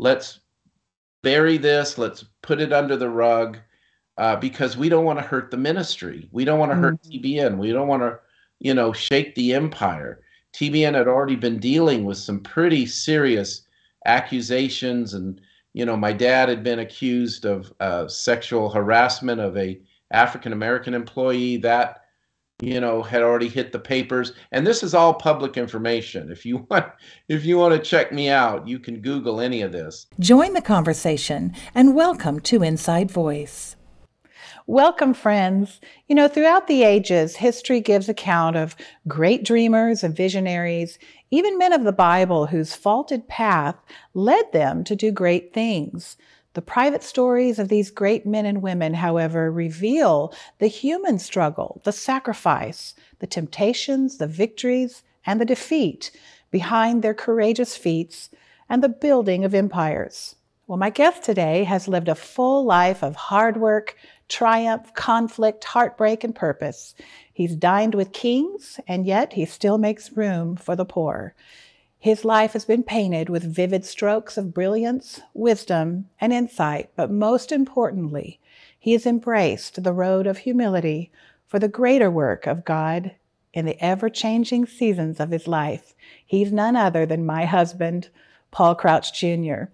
let's bury this, let's put it under the rug, because we don't want to hurt the ministry. We don't want to hurt TBN. We don't want to, you know, shake the empire. TBN had already been dealing with some pretty serious accusations, and, you know, my dad had been accused of sexual harassment of a African-American employee that, you know, had already hit the papers. And this is all public information. If you want to check me out, you can Google any of this. Join the conversation and welcome to Inside Voice. Welcome, friends. You know, throughout the ages, history gives account of great dreamers and visionaries, even men of the Bible whose faulted path led them to do great things. The private stories of these great men and women, however, reveal the human struggle, the sacrifice, the temptations, the victories, and the defeat behind their courageous feats and the building of empires. Well, my guest today has lived a full life of hard work, triumph, conflict, heartbreak, and purpose. He's dined with kings, and yet he still makes room for the poor. His life has been painted with vivid strokes of brilliance, wisdom, and insight, but most importantly, he has embraced the road of humility for the greater work of God in the ever-changing seasons of his life. He's none other than my husband, Paul Crouch Jr.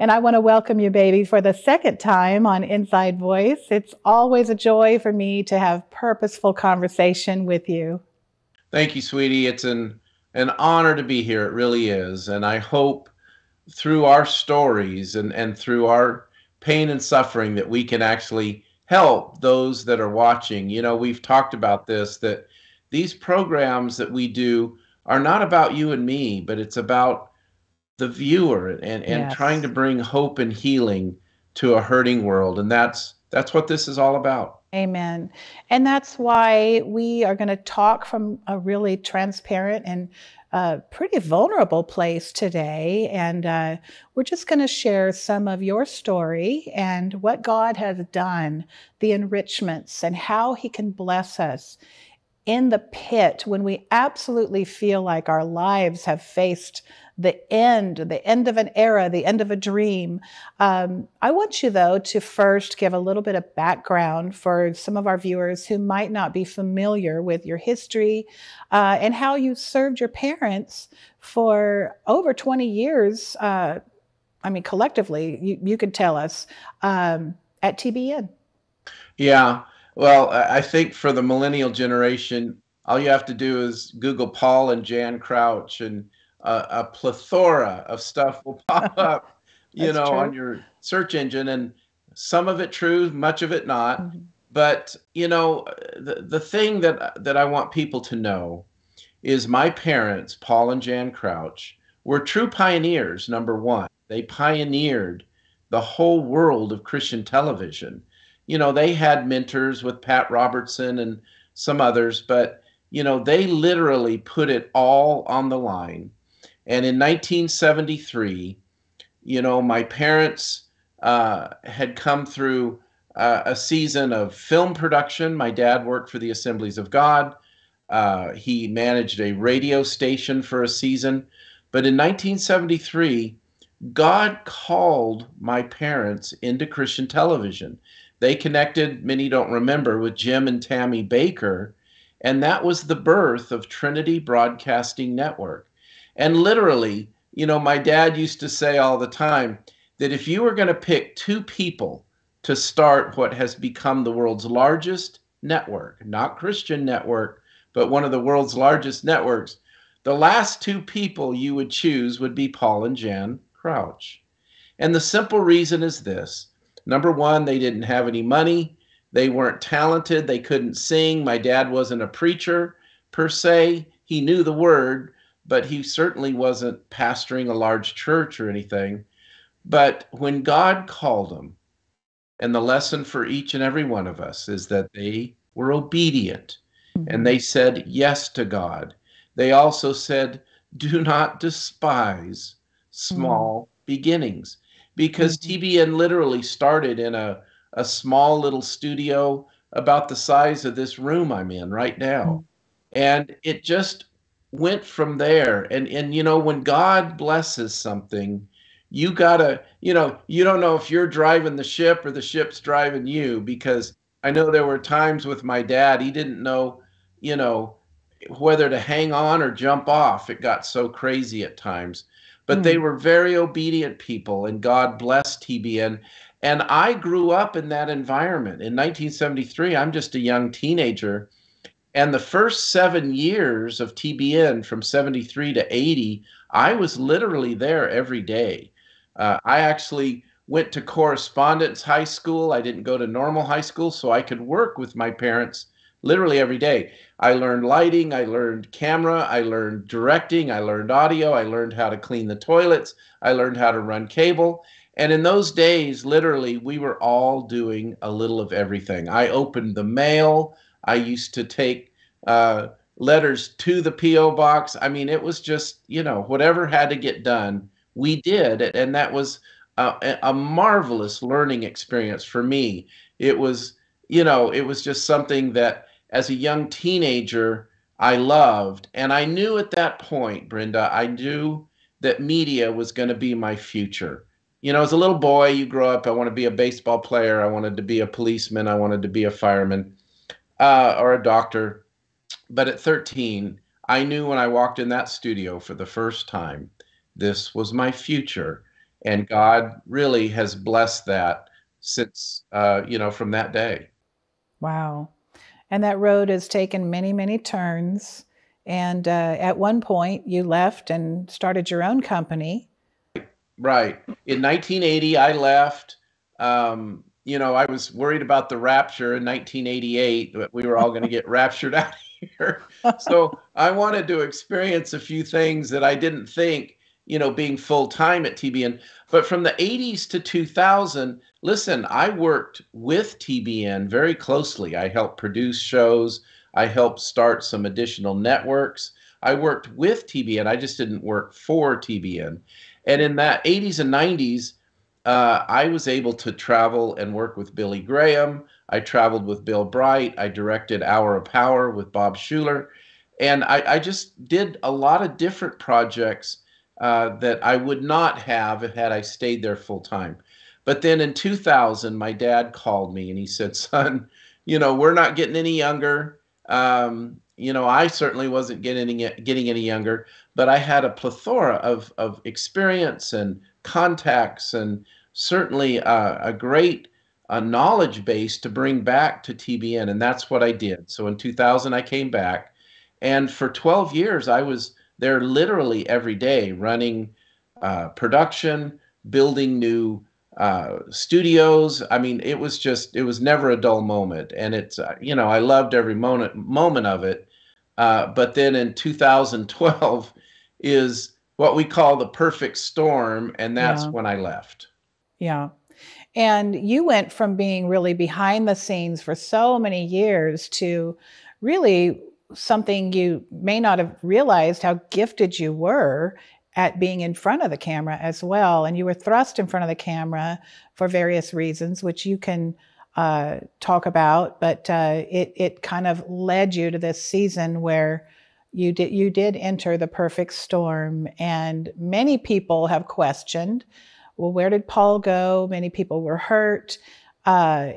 And I want to welcome you, baby, for the second time on Inside Voice. It's always a joy for me to have purposeful conversation with you. Thank you, sweetie. It's an honor to be here. It really is. And I hope through our stories and through our pain and suffering that we can actually help those that are watching. You know, we've talked about this, that these programs that we do are not about you and me, but it's about the viewer and yes, trying to bring hope and healing to a hurting world. And that's what this is all about. Amen. And that's why we are going to talk from a really transparent and pretty vulnerable place today. And we're just going to share some of your story and what God has done, the enrichments, and how he can bless us in the pit when we absolutely feel like our lives have faced the end of an era, the end of a dream. I want you, though, to first give a little bit of background for some of our viewers who might not be familiar with your history and how you served your parents for over 20 years. I mean, collectively, you could tell us at TBN. Yeah. Well, I think for the millennial generation, all you have to do is Google Paul and Jan Crouch, and a plethora of stuff will pop up, you know, true, on your search engine. And some of it true, much of it not. Mm-hmm. But, you know, the thing that I want people to know is my parents, Paul and Jan Crouch, were true pioneers, number one. They pioneered the whole world of Christian television. You know, they had mentors with Pat Robertson and some others, but, you know, they literally put it all on the line. And in 1973, you know, my parents had come through a season of film production. My dad worked for the Assemblies of God. He managed a radio station for a season. But in 1973, God called my parents into Christian television. They connected, many don't remember, with Jim and Tammy Bakker, and that was the birth of Trinity Broadcasting Network. And literally, you know, my dad used to say all the time that if you were going to pick two people to start what has become the world's largest network, not Christian network, but one of the world's largest networks, the last two people you would choose would be Paul and Jan Crouch. And the simple reason is this. Number one, they didn't have any money. They weren't talented. They couldn't sing. My dad wasn't a preacher per se. He knew the word, but he certainly wasn't pastoring a large church or anything. But when God called them, and the lesson for each and every one of us is that they were obedient, and they said yes to God. They also said, do not despise small beginnings. Because TBN literally started in a small little studio about the size of this room I'm in right now. And it just went from there. And you know, when God blesses something, you gotta, you know, you don't know if you're driving the ship or the ship's driving you, because I know there were times with my dad, he didn't know, you know, whether to hang on or jump off. It got so crazy at times, but they were very obedient people, and God bless TBN. And I grew up in that environment. In 1973, I'm just a young teenager. And the first 7 years of TBN, from 73 to 80, I was literally there every day. I actually went to correspondence high school. I didn't go to normal high school, so I could work with my parents literally every day. I learned lighting, I learned camera, I learned directing, I learned audio, I learned how to clean the toilets, I learned how to run cable. And in those days, literally, we were all doing a little of everything. I opened the mail. I used to take letters to the P.O. box. I mean, it was just, you know, whatever had to get done, we did. And that was a marvelous learning experience for me. It was, you know, it was just something that as a young teenager, I loved. And I knew at that point, Brenda, I knew that media was going to be my future. You know, as a little boy, you grow up, I want to be a baseball player. I wanted to be a policeman. I wanted to be a fireman or a doctor. But at 13, I knew when I walked in that studio for the first time, this was my future. And God really has blessed that since, you know, from that day. Wow. And that road has taken many, many turns. And at one point, you left and started your own company. Right. In 1980, I left. You know, I was worried about the rapture in 1988, that we were all going to get raptured out of here. So I wanted to experience a few things that I didn't think, you know, being full time at TBN. But from the 80s to 2000, listen, I worked with TBN very closely. I helped produce shows. I helped start some additional networks. I worked with TBN. I just didn't work for TBN. And in that 80s and 90s, I was able to travel and work with Billy Graham. I traveled with Bill Bright. I directed Hour of Power with Bob Schuller. And I just did a lot of different projects that I would not have had I stayed there full time. But then in 2000, my dad called me and he said, son, you know, we're not getting any younger. You know, I certainly wasn't getting any younger, but I had a plethora of experience and contacts, and certainly a great knowledge base to bring back to TBN, and that's what I did. So in 2000, I came back, and for 12 years, I was there literally every day running production, building new studios. I mean, it was just, it was never a dull moment. And it's, you know, I loved every moment of it. But then in 2012 is what we call the perfect storm. And that's when I left. Yeah. And you went from being really behind the scenes for so many years to really something you may not have realized how gifted you were at being in front of the camera as well. And you were thrust in front of the camera for various reasons, which you can talk about, but it kind of led you to this season where you did enter the perfect storm. And many people have questioned, well, where did Paul go? Many people were hurt.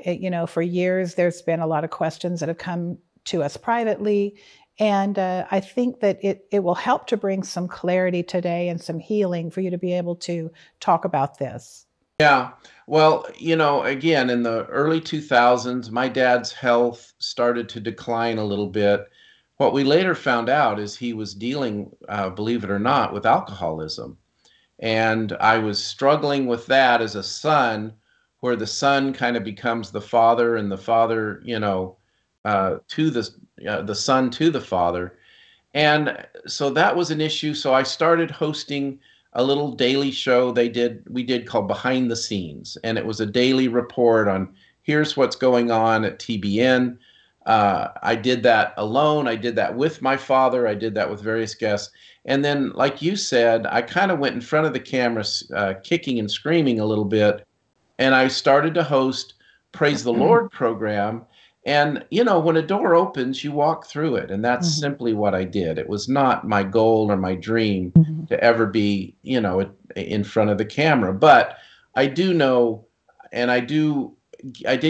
You know, for years, there's been a lot of questions that have come to us privately. And I think that it will help to bring some clarity today and some healing for you to be able to talk about this. Yeah. Well, you know, again, in the early 2000s, my dad's health started to decline a little bit. What we later found out is he was dealing, believe it or not, with alcoholism. And I was struggling with that as a son, where the son kind of becomes the father, and the father, you know, to the son to the father. And so that was an issue. So I started hosting a little daily show we did called Behind the Scenes. And it was a daily report on here's what's going on at TBN. I did that alone. I did that with my father. I did that with various guests. And then, like you said, I kind of went in front of the camera kicking and screaming a little bit. And I started to host Praise the Lord program. And, you know, when a door opens, you walk through it. And that's simply what I did. It was not my goal or my dream to ever be, you know, in front of the camera. But I do know, and I did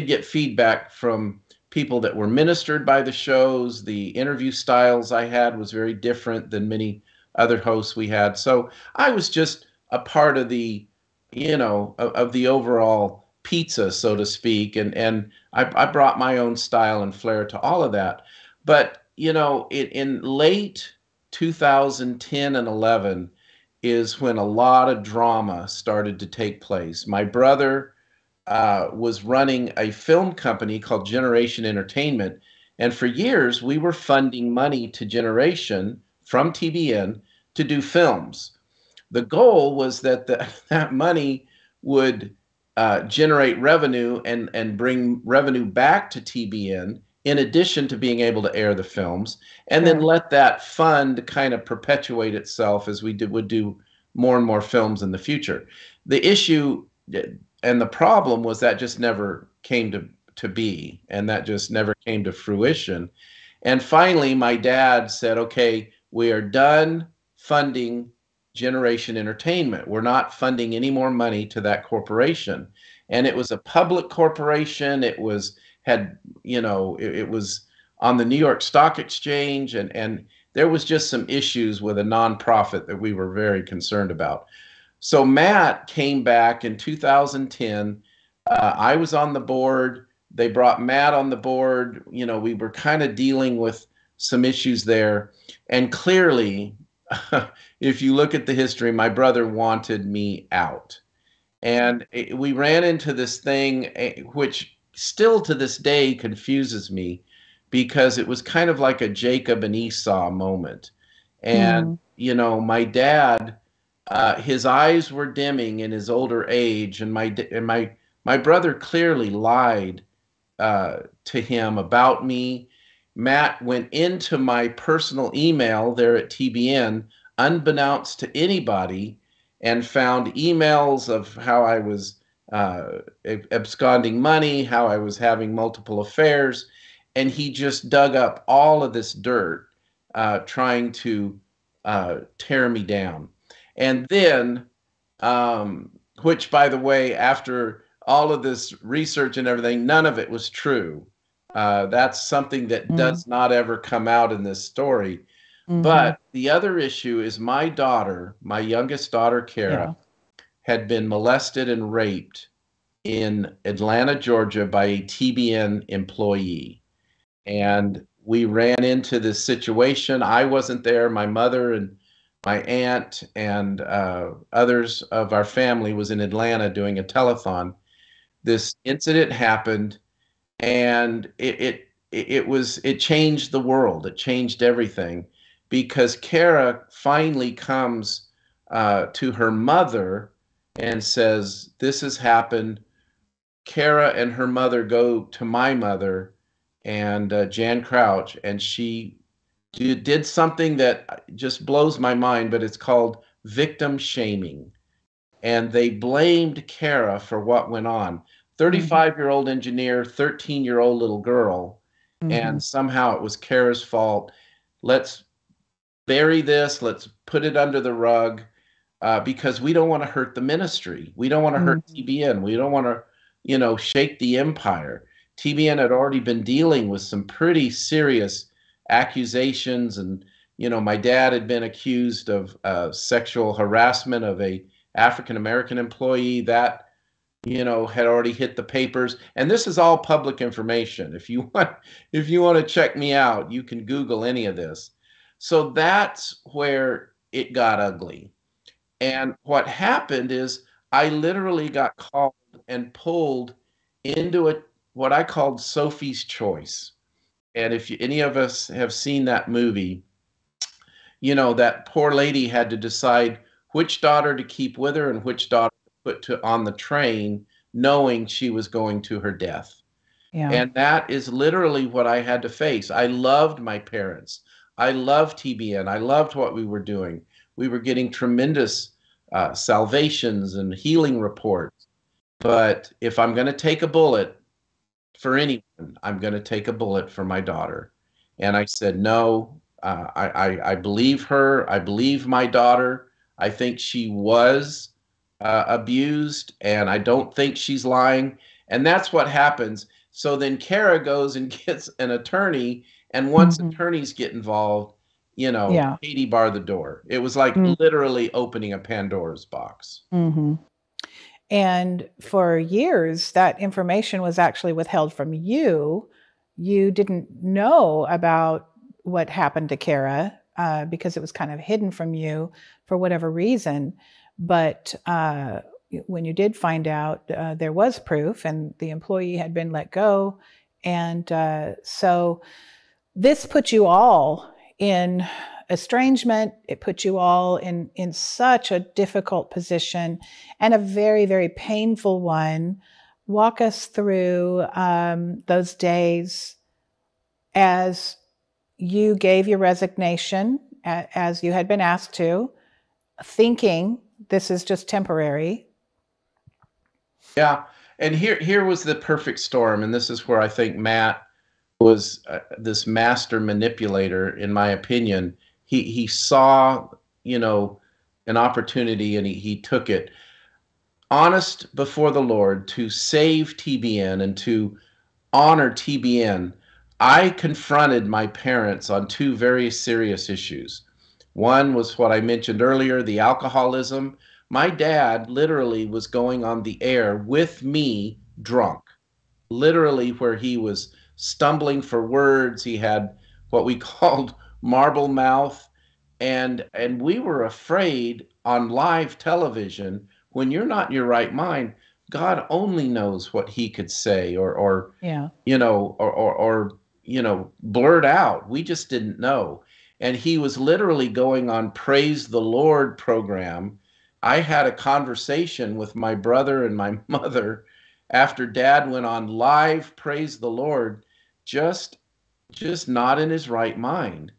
get feedback from people that were ministered by the shows. The interview styles I had was very different than many other hosts we had. So I was just a part of the, you know, of the overall pizza, so to speak. And I brought my own style and flair to all of that. But, you know, in late 2010 and 11 is when a lot of drama started to take place. My brother was running a film company called Generation Entertainment. And for years, we were funding money to Generation from TBN to do films. The goal was that that money would generate revenue and bring revenue back to TBN, in addition to being able to air the films, and then let that fund kind of perpetuate itself as we would do more and more films in the future. The issue and the problem was that just never came to be, and that just never came to fruition. And finally, my dad said, okay, we are done funding Generation Entertainment. We're not funding any more money to that corporation. And it was a public corporation. It was it was on the New York Stock Exchange, and there was just some issues with a nonprofit that we were very concerned about. So Matt came back in 2010. I was on the board. They brought Matt on the board. You know, we were kind of dealing with some issues there. And clearly, if you look at the history, my brother wanted me out. And we ran into this thing, which still to this day confuses me, because it was kind of like a Jacob and Esau moment. And, you know, my dad, his eyes were dimming in his older age, and my brother clearly lied to him about me. Matt went into my personal email there at TBN, unbeknownst to anybody, and found emails of how I was absconding money, how I was having multiple affairs. And he just dug up all of this dirt, trying to tear me down. And then, which by the way, after all of this research and everything, none of it was true. That's something that does not ever come out in this story. But the other issue is my daughter, my youngest daughter, Kara, had been molested and raped in Atlanta, Georgia by a TBN employee. And we ran into this situation. I wasn't there. My mother and my aunt and others of our family was in Atlanta doing a telethon. This incident happened, and it changed the world. It changed everything, because Kara finally comes to her mother and says, this has happened. Kara and her mother go to my mother and Jan Crouch, and she did something that just blows my mind, but it's called victim shaming. And they blamed Kara for what went on. 35-year-old engineer, 13-year-old little girl, and somehow it was Kara's fault. Let's bury this. Let's put it under the rug. Because we don't want to hurt the ministry. We don't want to hurt TBN. We don't want to, you know, shake the empire. TBN had already been dealing with some pretty serious accusations. And, you know, my dad had been accused of sexual harassment of a African-American employee that, you know, had already hit the papers. And this is all public information. If you want to check me out, you can Google any of this. So that's where it got ugly. And what happened is I literally got called and pulled into what I called Sophie's Choice. And if any of us have seen that movie, you know, that poor lady had to decide which daughter to keep with her and which daughter to put on the train, knowing she was going to her death. Yeah. And that is literally what I had to face. I loved my parents. I loved TBN. I loved what we were doing. We were getting tremendous salvations and healing reports. But if I'm going to take a bullet for anyone, I'm going to take a bullet for my daughter. And I said, no, I believe her. I believe my daughter. I think she was abused, and I don't think she's lying. And that's what happens. So then Kara goes and gets an attorney, and once attorneys get involved, you know, Katie barred the door. It was like literally opening a Pandora's box. And for years, that information was actually withheld from you. You didn't know about what happened to Kara because it was kind of hidden from you for whatever reason. But when you did find out, there was proof, and the employee had been let go. And so this put you all in estrangement. It put you all in such a difficult position, and a very, very painful one. Walk us through those days as you gave your resignation, as you had been asked to, thinking this is just temporary. Yeah, and here was the perfect storm, and this is where I think Matt was this master manipulator, in my opinion. He saw, you know, an opportunity, and he took it. Honest before the Lord, to save TBN and to honor TBN, I confronted my parents on two very serious issues. One was what I mentioned earlier, the alcoholism. My dad literally was going on the air with me drunk, literally, where he was stumbling for words. He had what we called marble mouth, and we were afraid on live television, when you're not in your right mind, God only knows what he could say or you know, or you know, blurt out. We just didn't know. And he was literally going on Praise the Lord program. I had a conversation with my brother and my mother after Dad went on live Praise the Lord, just not in his right mind.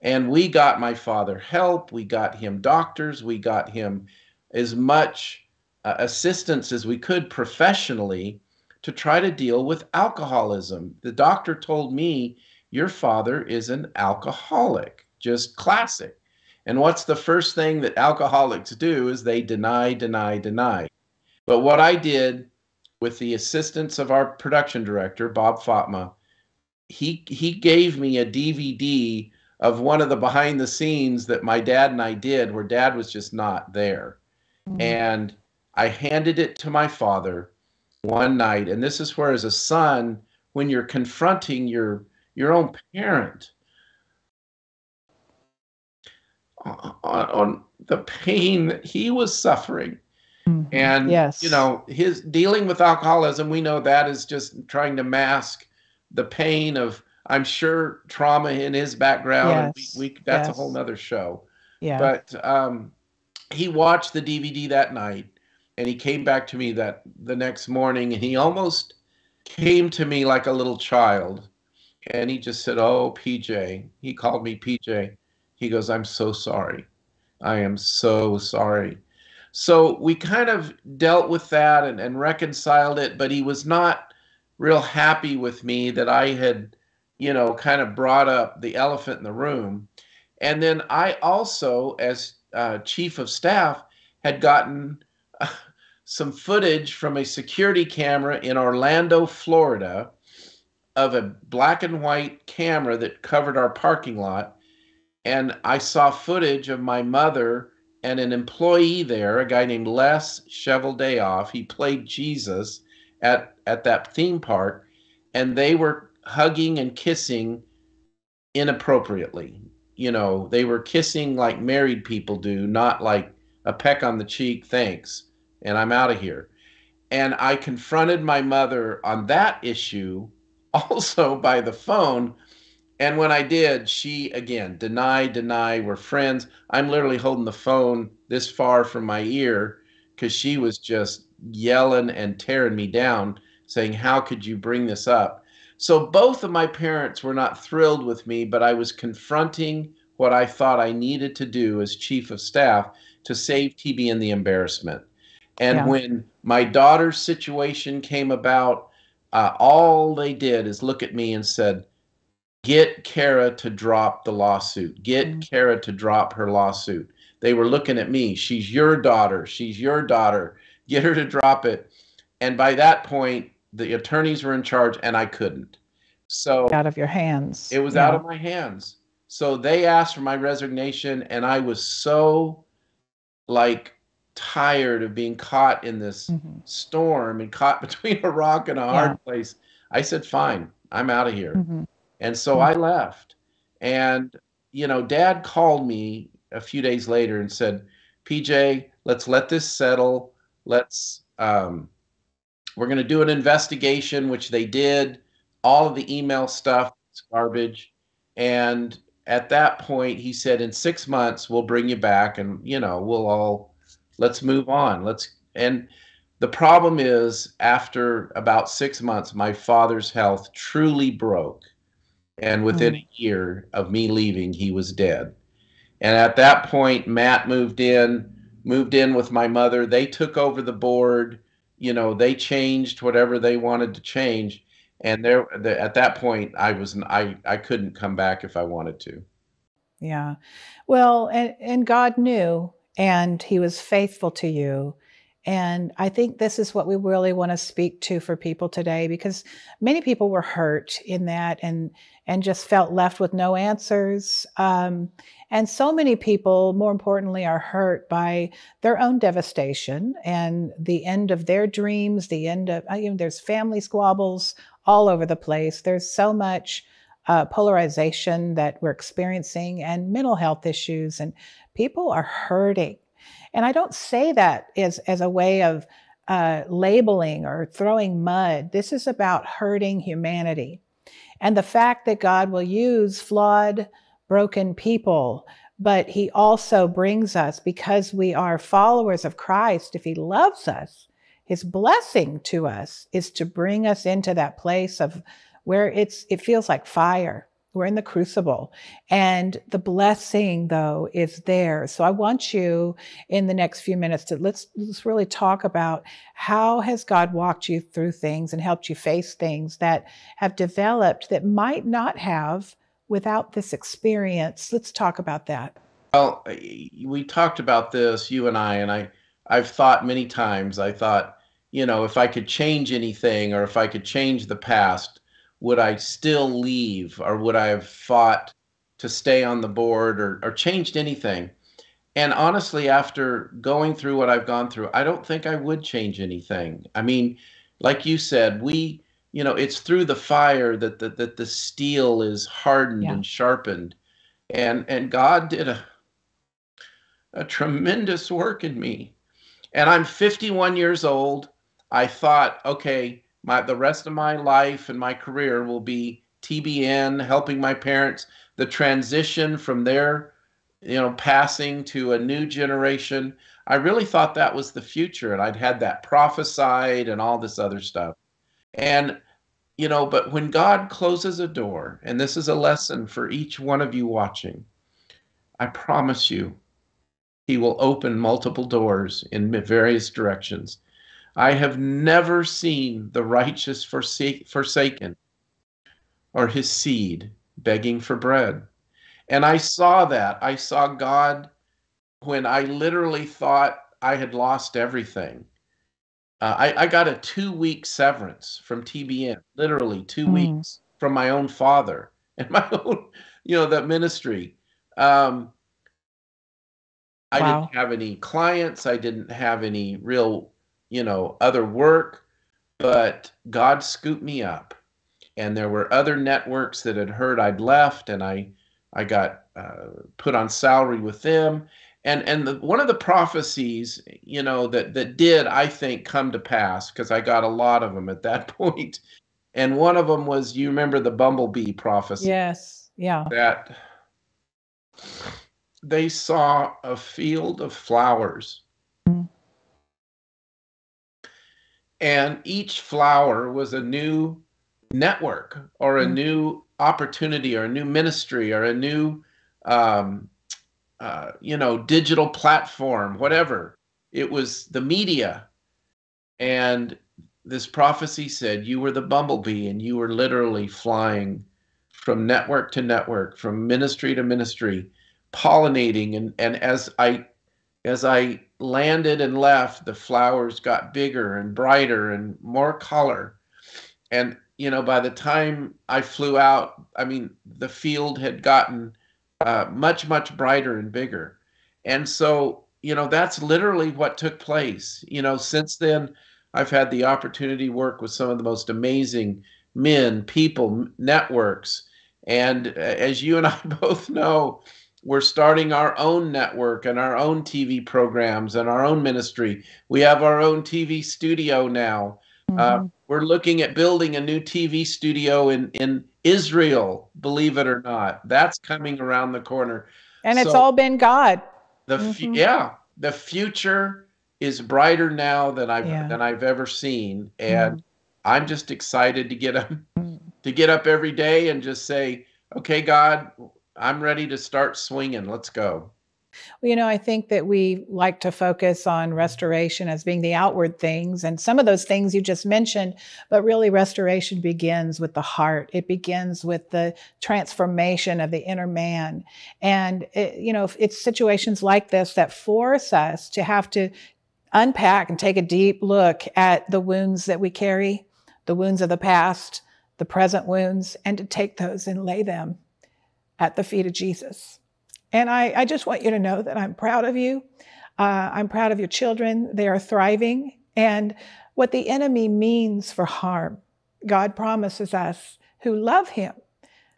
And we got my father help. We got him doctors. We got him as much assistance as we could professionally to try to deal with alcoholism. The doctor told me, your father is an alcoholic, just classic. And what's the first thing that alcoholics do is they deny, deny, deny. But what I did, with the assistance of our production director, Bob Fatma, he gave me a DVD of one of the behind the scenes that my dad and I did, where Dad was just not there. And I handed it to my father one night. And this is where, as a son, when you're confronting your own parent on the pain that he was suffering. And, you know, his dealing with alcoholism, we know that is just trying to mask the pain of, I'm sure, trauma in his background. Yes. We that's a whole nother show. But he watched the DVD that night, and he came back to me that the next morning, and he almost came to me like a little child. And he just said, oh, PJ. He called me PJ. He goes, I'm so sorry. I am so sorry. So we kind of dealt with that and reconciled it, but he was not real happy with me that I had, you know, kind of brought up the elephant in the room. And then I also, as chief of staff, had gotten some footage from a security camera in Orlando, Florida, of a black and white camera that covered our parking lot. And I saw footage of my mother and an employee there, a guy named Les Sheveldayoff. He played Jesus at that theme park, and they were hugging and kissing inappropriately. You know, they were kissing like married people do, not like a peck on the cheek, thanks, and I'm out of here. And I confronted my mother on that issue also by the phone. And when I did, she, again, deny, we're friends. I'm literally holding the phone this far from my ear because she was just yelling and tearing me down, saying, how could you bring this up? So both of my parents were not thrilled with me, but I was confronting what I thought I needed to do as chief of staff to save TBN the embarrassment. And when my daughter's situation came about, all they did is look at me and said, get Kara to drop the lawsuit. Get Kara to drop her lawsuit. They were looking at me. She's your daughter. She's your daughter. Get her to drop it. And by that point, the attorneys were in charge, and I couldn't. So out of your hands. It was out of my hands. So they asked for my resignation, and I was so, like, tired of being caught in this storm and caught between a rock and a hard place. I said, fine, I'm out of here. And so I left. And, you know, Dad called me a few days later and said, PJ, let's let this settle. Let's, we're going to do an investigation, which they did. All of the email stuff, it's garbage. And at that point, he said, in 6 months, we'll bring you back and, you know, we'll all, let's move on. Let's, and the problem is, after about 6 months, my father's health truly broke. And within a year of me leaving, he was dead. And at that point, Matt moved in with my mother. They took over the board. You know, they changed whatever they wanted to change. And there, at that point, I couldn't come back if I wanted to. Yeah. Well, and God knew, and he was faithful to you. And I think this is what we really want to speak to for people today, because many people were hurt in that and just felt left with no answers. And so many people, more importantly, are hurt by their own devastation and the end of their dreams, the end of, I mean, there's family squabbles all over the place. There's so much polarization that we're experiencing, and mental health issues, and people are hurting. And I don't say that as a way of labeling or throwing mud. This is about hurting humanity. And the fact that God will use flawed, broken people, but he also brings us, because we are followers of Christ, if he loves us, his blessing to us is to bring us into that place of where it feels like fire. We're in the crucible, and the blessing, though, is there. So I want you in the next few minutes to let's really talk about how has God walked you through things and helped you face things that have developed that might not have without this experience. Let's talk about that. Well, we talked about this, you and I've thought many times. I thought, you know, if I could change anything, or if I could change the past, would I still leave, or would I have fought to stay on the board, or changed anything? And honestly, after going through what I've gone through, I don't think I would change anything. I mean, like you said, you know, it's through the fire that the steel is hardened and sharpened. And God did a tremendous work in me. And I'm 51 years old. I thought, okay, the rest of my life and my career will be TBN, helping my parents, the transition from their, you know, passing to a new generation. I really thought that was the future, and I'd had that prophesied and all this other stuff. And, you know, but when God closes a door, and this is a lesson for each one of you watching, I promise you, he will open multiple doors in various directions. I have never seen the righteous forsaken, or his seed begging for bread. And I saw that. I saw God when I literally thought I had lost everything. I got a 2-week severance from TBN, literally 2 weeks from my own father and my own, you know, that ministry. I didn't have any clients. I didn't have any real, you know, other work, but God scooped me up. And there were other networks that had heard I'd left, and I got put on salary with them. And one of the prophecies, you know, that did, I think, come to pass, because I got a lot of them at that point. And one of them was, you remember the bumblebee prophecy? Yes, yeah. That they saw a field of flowers. And each flower was a new network, or a new opportunity, or a new ministry, or a new, you know, digital platform, whatever. It was the media. And this prophecy said, you were the bumblebee, and you were literally flying from network to network, from ministry to ministry, pollinating, and as I landed and left, the flowers got bigger and brighter and more color. And you know, by the time I flew out, I mean, the field had gotten much brighter and bigger. And so, you know, that's literally what took place. You know, since then, I've had the opportunity to work with some of the most amazing men, people, networks. And as you and I both know, we're starting our own network and our own TV programs and our own ministry. We have our own TV studio now. Mm-hmm. We're looking at building a new TV studio in Israel, believe it or not. That's coming around the corner. And so it's all been God. The future is brighter now than I've ever seen. And I'm just excited to get up every day and just say, okay, God, I'm ready to start swinging. Let's go. Well, you know, I think that we like to focus on restoration as being the outward things, and some of those things you just mentioned, but really restoration begins with the heart. It begins with the transformation of the inner man. And, you know, it's situations like this that force us to have to unpack and take a deep look at the wounds that we carry, the wounds of the past, the present wounds, and to take those and lay them at the feet of Jesus. And I just want you to know that I'm proud of you. I'm proud of your children. They are thriving. And what the enemy means for harm, God promises us who love him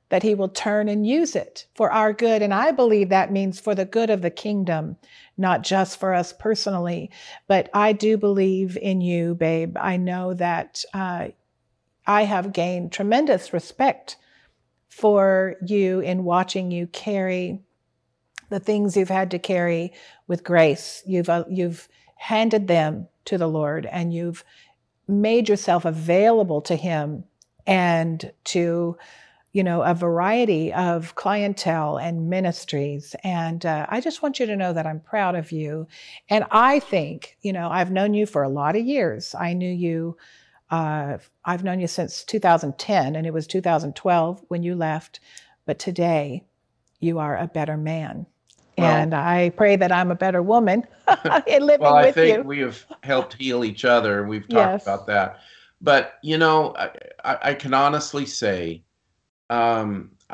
that he will turn and use it for our good. And I believe that means for the good of the kingdom, not just for us personally. But I do believe in you, babe. I know that I have gained tremendous respect for you in watching you carry the things you've had to carry with grace. You've handed them to the Lord, and you've made yourself available to him and to, you know, a variety of clientele and ministries. And I just want you to know that I'm proud of you. And I think, you know, I've known you for a lot of years. I've known you since 2010, and it was 2012 when you left. But today, you are a better man. Well, and I pray that I'm a better woman in living with you. Well, I think we have helped heal each other. We've talked about that. But, you know, I can honestly say,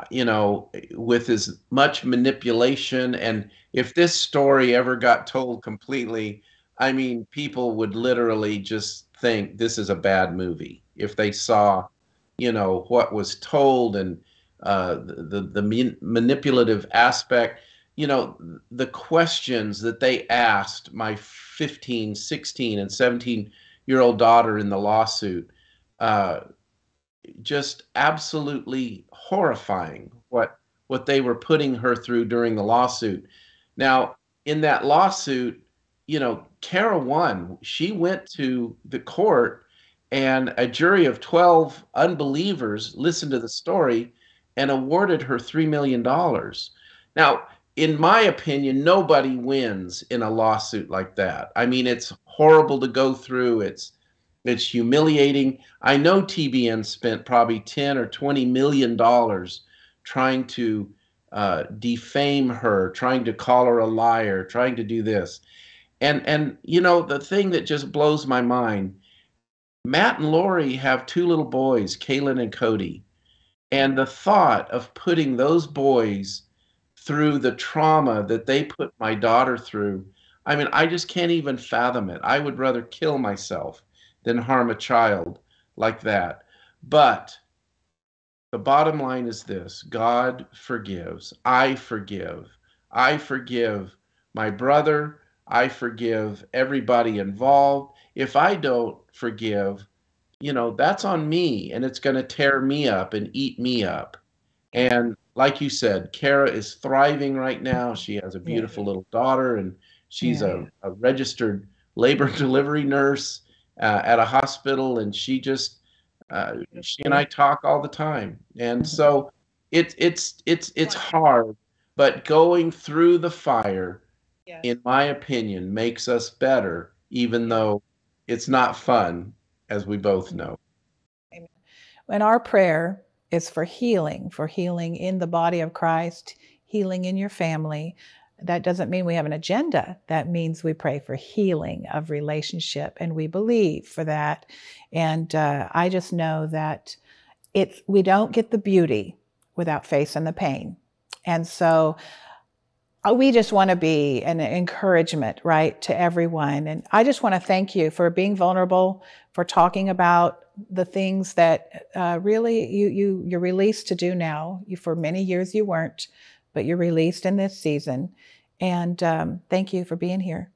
you know, with as much manipulation, and if this story ever got told completely, I mean, people would literally just think this is a bad movie if they saw, you know, what was told, and the manipulative aspect, you know, the questions that they asked my 15, 16, and 17-year-old daughter in the lawsuit, just absolutely horrifying what they were putting her through during the lawsuit. Now, in that lawsuit, you know, Kara won. She went to the court, and a jury of 12 unbelievers listened to the story and awarded her $3 million. Now, in my opinion, nobody wins in a lawsuit like that. I mean, it's horrible to go through. It's humiliating. I know TBN spent probably $10 or $20 million trying to defame her, trying to call her a liar, trying to do this. And you know, the thing that just blows my mind, Matt and Lori have two little boys, Kaylin and Cody. And the thought of putting those boys through the trauma that they put my daughter through, I mean, I just can't even fathom it. I would rather kill myself than harm a child like that. But the bottom line is this: God forgives. I forgive. I forgive my brother. I forgive everybody involved. If I don't forgive, you know, that's on me, and it's going to tear me up and eat me up. And like you said, Kara is thriving right now. She has a beautiful little daughter, and she's a registered labor delivery nurse at a hospital. And she just, she and I talk all the time. And so it's hard, but going through the fire, in my opinion, makes us better, even though it's not fun, as we both know. Amen. When our prayer is for healing in the body of Christ, healing in your family. That doesn't mean we have an agenda. That means we pray for healing of relationship, and we believe for that. And I just know that we don't get the beauty without facing the pain. And so we just want to be an encouragement, right, to everyone. And I just want to thank you for being vulnerable, for talking about the things that really you're released to do now. For many years you weren't, but you're released in this season. And thank you for being here.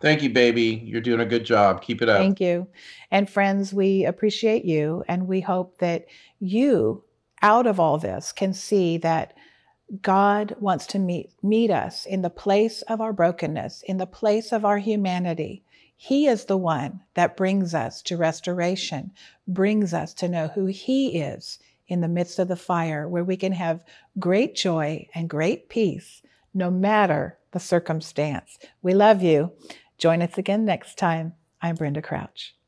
Thank you, baby. You're doing a good job. Keep it up. Thank you. And friends, we appreciate you. And we hope that you, out of all this, can see that God wants to meet us in the place of our brokenness, in the place of our humanity. He is the one that brings us to restoration, brings us to know who He is in the midst of the fire, where we can have great joy and great peace, no matter the circumstance. We love you. Join us again next time. I'm Brenda Crouch.